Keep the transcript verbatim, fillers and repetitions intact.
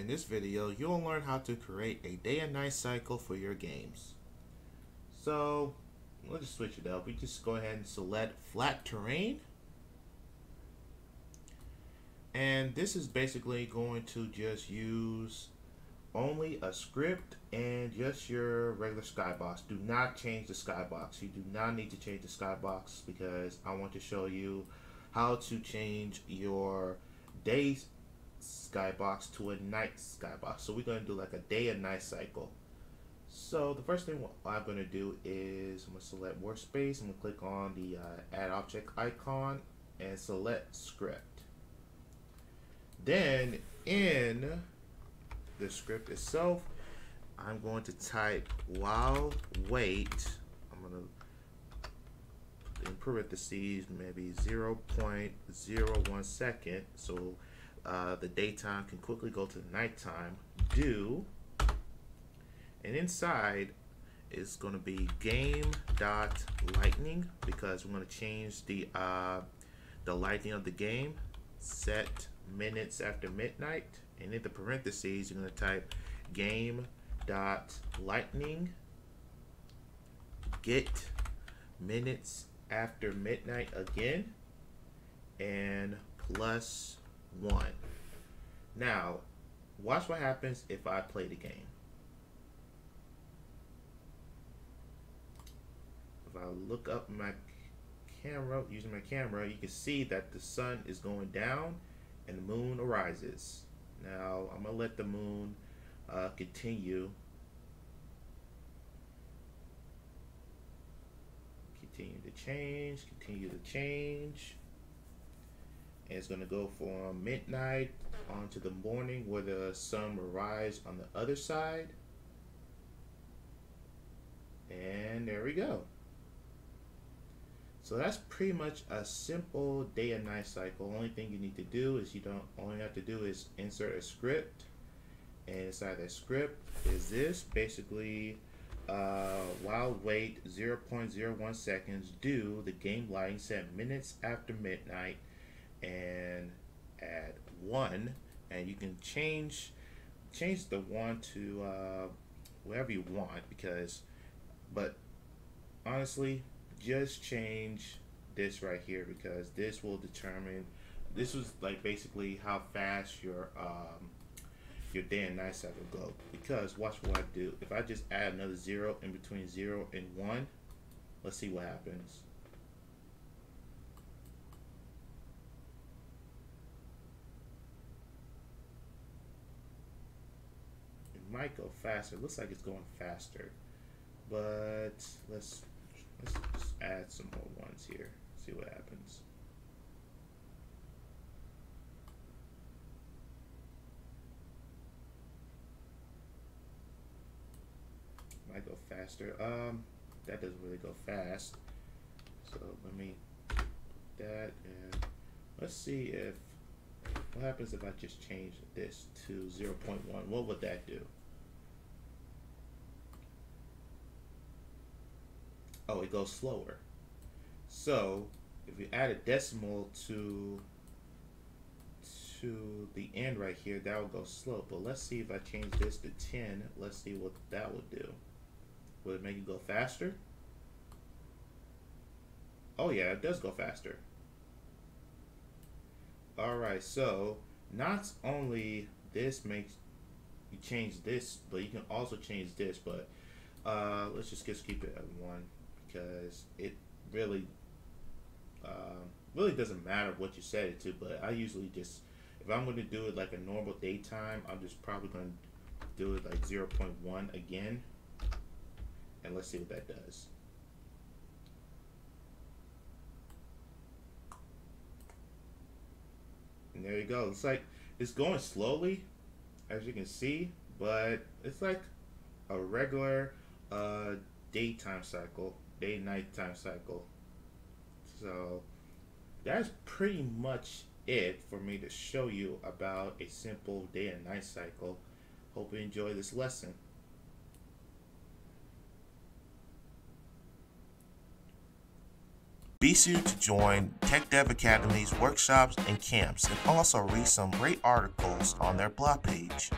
In this video, you'll learn how to create a day and night cycle for your games. So, we'll just switch it up. We just go ahead and select flat terrain. And this is basically going to just use only a script and just your regular skybox. Do not change the skybox. You do not need to change the skybox because I want to show you how to change your day skybox to a night skybox. So we're going to do like a day and night cycle. So the first thing I'm going to do is I'm going to select workspace. I'm going to click on the uh, add object icon and select script. Then in the script itself, I'm going to type while wait. I'm going to in parentheses maybe zero point zero one second, so uh, the daytime can quickly go to the nighttime. Do, and inside is going to be game dot lightning because we're going to change the uh, the lightning of the game. Set minutes after midnight, and in the parentheses you're going to type game dot lightning get minutes after midnight again and plus one. Now watch what happens if I play the game. If I look up my camera using my camera, you can see that the sun is going down and the moon arises. Now I'm gonna let the moon uh, continue continue to change continue to change and it's gonna go from midnight onto the morning where the sun will rise on the other side. And there we go. So that's pretty much a simple day and night cycle. Only thing you need to do is you don't only have to do is insert a script, and inside that script is this basically uh, while wait zero point zero one seconds, do the game lighting set minutes after midnight and add one, and you can change change the one to uh, whatever you want because, but honestly, just change this right here because this will determine, this was like basically how fast your um, your day and night cycle go. Because watch what I do. If I just add another zero in between zero and one, let's see what happens. It might go faster. It looks like it's going faster, but let's let's just add some more ones here, see what happens. Might go faster. Um, that doesn't really go fast. So let me put that in. Let's see if, what happens if I just change this to zero point one? What would that do? Oh, it goes slower. So if we add a decimal to to the end right here, that will go slow. But let's see if I change this to ten. Let's see what that will do. Will it make it go faster? Oh yeah, it does go faster. Alright, so not only this makes you change this, but you can also change this, but uh, let's just, just keep it at one. Because it really, uh, really doesn't matter what you set it to. But I usually just, if I'm going to do it like a normal daytime, I'm just probably going to do it like zero point one again. And let's see what that does. And there you go. It's like, it's going slowly, as you can see. But it's like a regular uh, daytime cycle. Day and night time cycle. So that's pretty much it for me to show you about a simple day and night cycle. Hope you enjoy this lesson. Be sure to join Tech Dev Academy's workshops and camps and also read some great articles on their blog page.